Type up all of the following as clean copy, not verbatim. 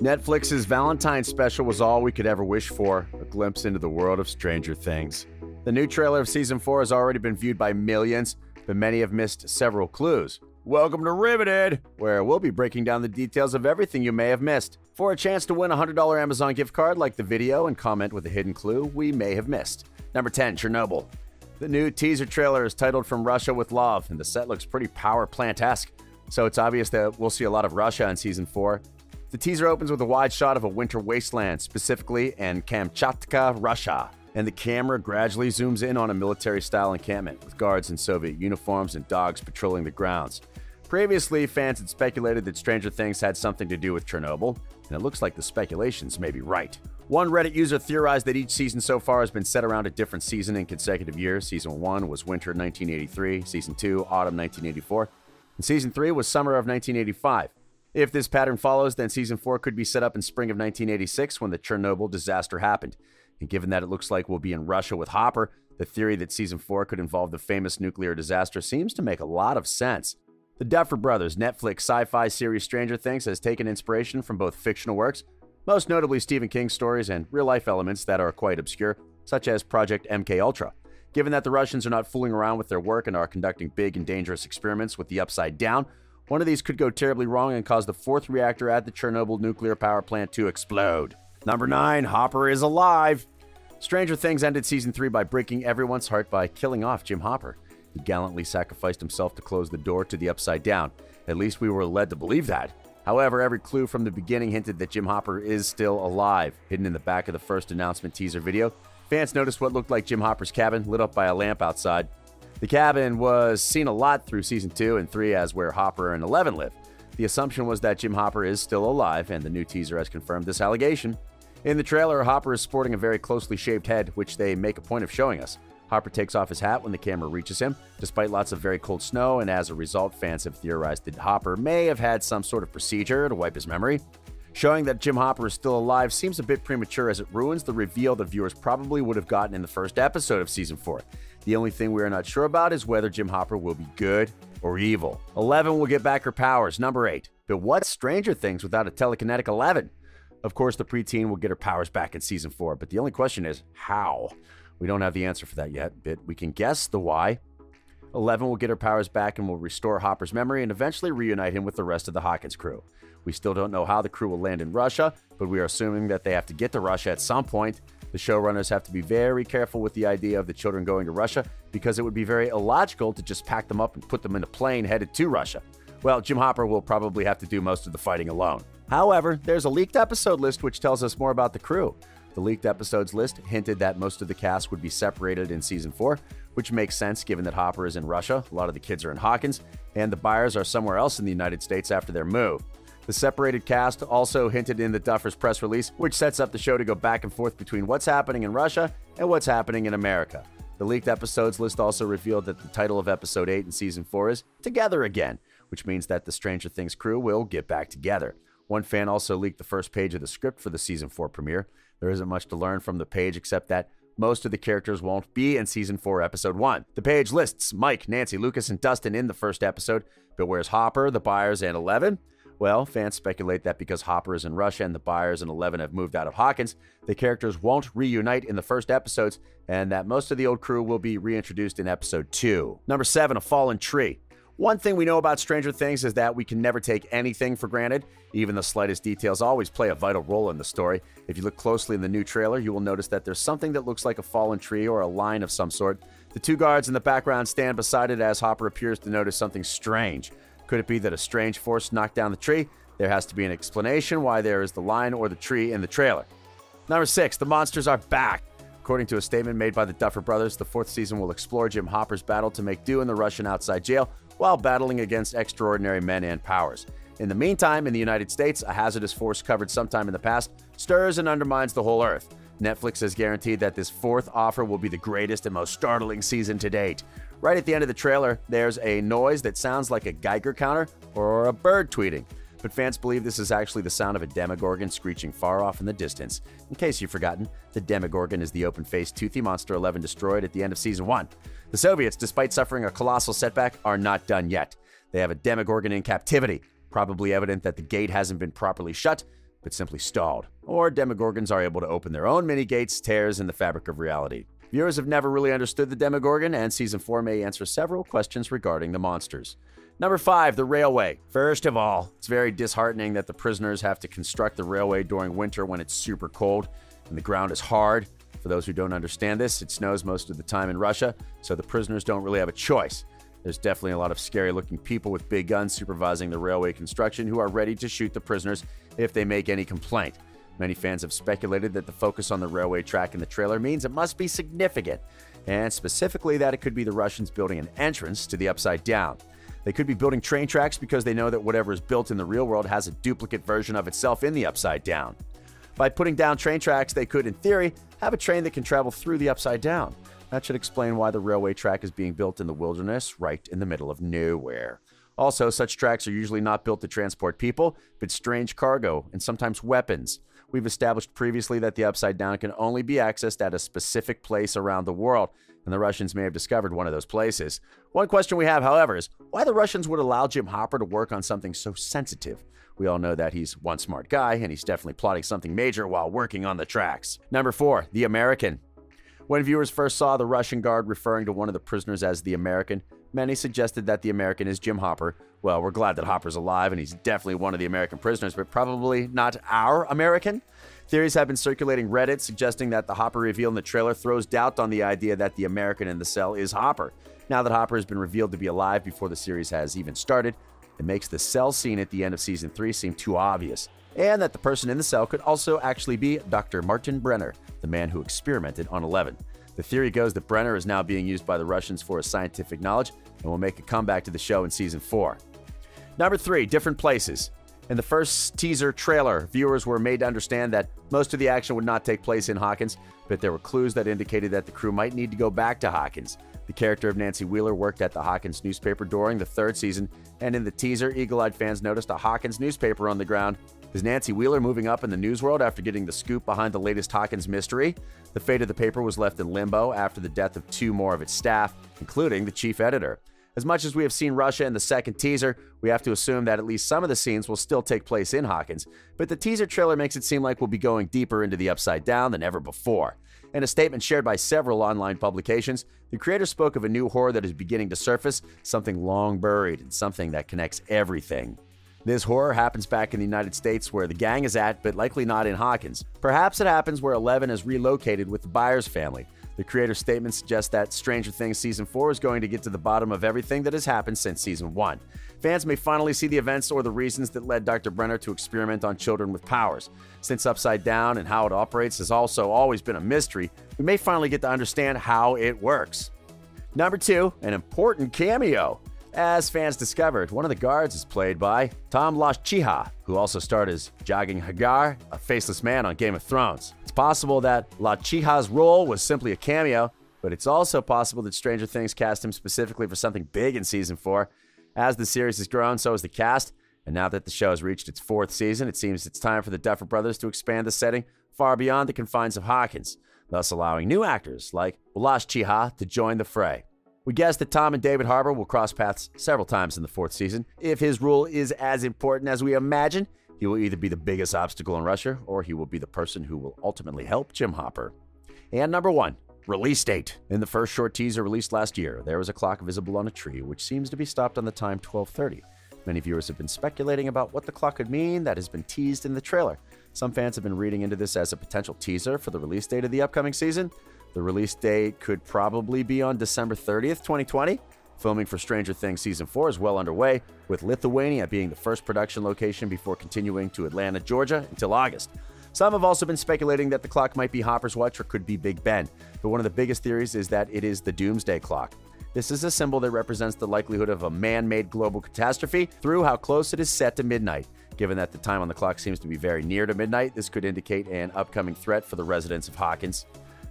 Netflix's Valentine's special was all we could ever wish for, a glimpse into the world of Stranger Things. The new trailer of Season 4 has already been viewed by millions, but many have missed several clues. Welcome to Riveted, where we'll be breaking down the details of everything you may have missed. For a chance to win a $100 Amazon gift card, like the video and comment with a hidden clue we may have missed. Number 10, Chernobyl. The new teaser trailer is titled From Russia with Love, and the set looks pretty power plant-esque, so it's obvious that we'll see a lot of Russia in Season 4. The teaser opens with a wide shot of a winter wasteland, specifically in Kamchatka, Russia, and the camera gradually zooms in on a military-style encampment with guards in Soviet uniforms and dogs patrolling the grounds. Previously, fans had speculated that Stranger Things had something to do with Chernobyl, and it looks like the speculations may be right. One Reddit user theorized that each season so far has been set around a different season in consecutive years. Season 1 was winter 1983, Season 2 autumn 1984, and Season 3 was summer of 1985. If this pattern follows, then Season 4 could be set up in spring of 1986 when the Chernobyl disaster happened. And given that it looks like we'll be in Russia with Hopper, the theory that Season 4 could involve the famous nuclear disaster seems to make a lot of sense. The Duffer Brothers' Netflix sci-fi series Stranger Things has taken inspiration from both fictional works, most notably Stephen King's stories, and real-life elements that are quite obscure, such as Project MKUltra. Given that the Russians are not fooling around with their work and are conducting big and dangerous experiments with the Upside Down, one of these could go terribly wrong and cause the fourth reactor at the Chernobyl nuclear power plant to explode. Number 9, Hopper is alive! Stranger Things ended Season 3 by breaking everyone's heart by killing off Jim Hopper. He gallantly sacrificed himself to close the door to the Upside Down. At least we were led to believe that. However, every clue from the beginning hinted that Jim Hopper is still alive. Hidden in the back of the first announcement teaser video, fans noticed what looked like Jim Hopper's cabin lit up by a lamp outside. The cabin was seen a lot through Season 2 and 3 as where Hopper and Eleven live. The assumption was that Jim Hopper is still alive, and the new teaser has confirmed this allegation. In the trailer, Hopper is sporting a very closely shaved head, which they make a point of showing us. Hopper takes off his hat when the camera reaches him, despite lots of very cold snow, and as a result, fans have theorized that Hopper may have had some sort of procedure to wipe his memory. Showing that Jim Hopper is still alive seems a bit premature as it ruins the reveal the viewers probably would have gotten in the first episode of Season 4. The only thing we are not sure about is whether Jim Hopper will be good or evil. Eleven will get back her powers, number 8. But what's Stranger Things without a telekinetic Eleven? Of course, the preteen will get her powers back in Season 4, but the only question is, how? We don't have the answer for that yet, but we can guess the why. Eleven will get her powers back and will restore Hopper's memory and eventually reunite him with the rest of the Hawkins crew. We still don't know how the crew will land in Russia, but we are assuming that they have to get to Russia at some point. The showrunners have to be very careful with the idea of the children going to Russia, because it would be very illogical to just pack them up and put them in a plane headed to Russia. Well, Jim Hopper will probably have to do most of the fighting alone. However, there's a leaked episode list which tells us more about the crew. The leaked episodes list hinted that most of the cast would be separated in Season 4, which makes sense given that Hopper is in Russia, a lot of the kids are in Hawkins, and the buyers are somewhere else in the United States after their move. The separated cast also hinted in the Duffer's press release, which sets up the show to go back and forth between what's happening in Russia and what's happening in America. The leaked episodes list also revealed that the title of Episode 8 in Season 4 is Together Again, which means that the Stranger Things crew will get back together. One fan also leaked the first page of the script for the Season 4 premiere. There isn't much to learn from the page except that most of the characters won't be in Season 4, Episode 1. The page lists Mike, Nancy, Lucas, and Dustin in the first episode, but where's Hopper, the Byers, and Eleven? Well, fans speculate that because Hopper is in Russia and the Byers and Eleven have moved out of Hawkins, the characters won't reunite in the first episodes, and that most of the old crew will be reintroduced in Episode 2. Number 7, A Fallen Tree. One thing we know about Stranger Things is that we can never take anything for granted. Even the slightest details always play a vital role in the story. If you look closely in the new trailer, you will notice that there's something that looks like a fallen tree or a line of some sort. The two guards in the background stand beside it as Hopper appears to notice something strange. Could it be that a strange force knocked down the tree? There has to be an explanation why there is the line or the tree in the trailer. Number 6, the monsters are back. According to a statement made by the Duffer Brothers, the fourth season will explore Jim Hopper's battle to make do in the Russian outside jail, while battling against extraordinary men and powers. In the meantime, in the United States, a hazardous force covered sometime in the past stirs and undermines the whole Earth. Netflix has guaranteed that this fourth offer will be the greatest and most startling season to date. Right at the end of the trailer, there's a noise that sounds like a Geiger counter or a bird tweeting, but fans believe this is actually the sound of a Demogorgon screeching far off in the distance. In case you've forgotten, the Demogorgon is the open-faced, toothy monster Eleven destroyed at the end of Season 1. The Soviets, despite suffering a colossal setback, are not done yet. They have a Demogorgon in captivity, probably evident that the gate hasn't been properly shut, but simply stalled, or Demogorgons are able to open their own mini-gates, tears in the fabric of reality. Viewers have never really understood the Demogorgon, and Season 4 may answer several questions regarding the monsters. Number 5. The railway. First of all, it's very disheartening that the prisoners have to construct the railway during winter when it's super cold and the ground is hard. For those who don't understand this, it snows most of the time in Russia, so the prisoners don't really have a choice. There's definitely a lot of scary-looking people with big guns supervising the railway construction who are ready to shoot the prisoners if they make any complaint. Many fans have speculated that the focus on the railway track in the trailer means it must be significant, and specifically that it could be the Russians building an entrance to the Upside Down. They could be building train tracks because they know that whatever is built in the real world has a duplicate version of itself in the Upside Down. By putting down train tracks, they could, in theory, have a train that can travel through the Upside Down. That should explain why the railway track is being built in the wilderness, right in the middle of nowhere. Also, such tracks are usually not built to transport people, but strange cargo and sometimes weapons. We've established previously that the Upside Down can only be accessed at a specific place around the world, and the Russians may have discovered one of those places. One question we have, however, is why the Russians would allow Jim Hopper to work on something so sensitive. We all know that he's one smart guy, and he's definitely plotting something major while working on the tracks. Number 4. The American. When viewers first saw the Russian guard referring to one of the prisoners as the American, many suggested that the American is Jim Hopper. Well, we're glad that Hopper's alive, and he's definitely one of the American prisoners, but probably not our American. Theories have been circulating Reddit suggesting that the Hopper reveal in the trailer throws doubt on the idea that the American in the cell is Hopper. Now that Hopper has been revealed to be alive before the series has even started, it makes the cell scene at the end of Season 3 seem too obvious, and that the person in the cell could also actually be Dr. Martin Brenner, the man who experimented on Eleven. The theory goes that Brenner is now being used by the Russians for his scientific knowledge and will make a comeback to the show in Season 4. Number 3. Different places. In the first teaser trailer, viewers were made to understand that most of the action would not take place in Hawkins, but there were clues that indicated that the crew might need to go back to Hawkins. The character of Nancy Wheeler worked at the Hawkins newspaper during the third season, and in the teaser, eagle-eyed fans noticed a Hawkins newspaper on the ground. Is Nancy Wheeler moving up in the news world after getting the scoop behind the latest Hawkins mystery? The fate of the paper was left in limbo after the death of 2 more of its staff, including the chief editor. As much as we have seen Russia in the second teaser, we have to assume that at least some of the scenes will still take place in Hawkins, but the teaser trailer makes it seem like we'll be going deeper into the Upside Down than ever before. In a statement shared by several online publications, the creator spoke of a new horror that is beginning to surface, something long buried and something that connects everything. This horror happens back in the United States where the gang is at, but likely not in Hawkins. Perhaps it happens where Eleven is relocated with the Byers family. The creator's statement suggests that Stranger Things Season 4 is going to get to the bottom of everything that has happened since Season 1. Fans may finally see the events or the reasons that led Dr. Brenner to experiment on children with powers. Since Upside Down and how it operates has also always been a mystery, we may finally get to understand how it works. Number 2. An important cameo. As fans discovered, one of the guards is played by Tom Laschiha, who also starred as Jaqen H'ghar, a faceless man on Game of Thrones. It's possible that Laschiha's role was simply a cameo, but it's also possible that Stranger Things cast him specifically for something big in Season 4. As the series has grown, so has the cast, and now that the show has reached its 4th season, it seems it's time for the Duffer Brothers to expand the setting far beyond the confines of Hawkins, thus allowing new actors like Laschiha to join the fray. We guess that Tom and David Harbour will cross paths several times in the 4th season. If his role is as important as we imagine, he will either be the biggest obstacle in Russia, or he will be the person who will ultimately help Jim Hopper. And number 1, release date. In the first short teaser released last year, there was a clock visible on a tree, which seems to be stopped on the time 12:30. Many viewers have been speculating about what the clock could mean that has been teased in the trailer. Some fans have been reading into this as a potential teaser for the release date of the upcoming season. The release date could probably be on December 30th, 2020. Filming for Stranger Things Season 4 is well underway, with Lithuania being the first production location before continuing to Atlanta, Georgia until August. Some have also been speculating that the clock might be Hopper's watch or could be Big Ben, but one of the biggest theories is that it is the Doomsday Clock. This is a symbol that represents the likelihood of a man-made global catastrophe through how close it is set to midnight. Given that the time on the clock seems to be very near to midnight, this could indicate an upcoming threat for the residents of Hawkins.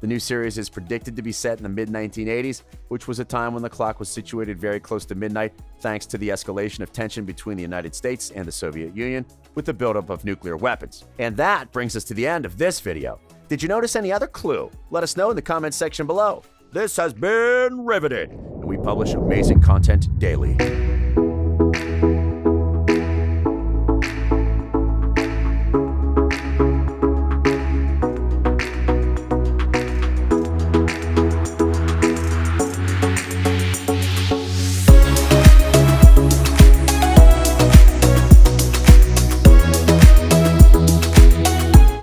The new series is predicted to be set in the mid-1980s, which was a time when the clock was situated very close to midnight, thanks to the escalation of tension between the United States and the Soviet Union with the buildup of nuclear weapons. And that brings us to the end of this video. Did you notice any other clue? Let us know in the comments section below. This has been Riveted, and we publish amazing content daily.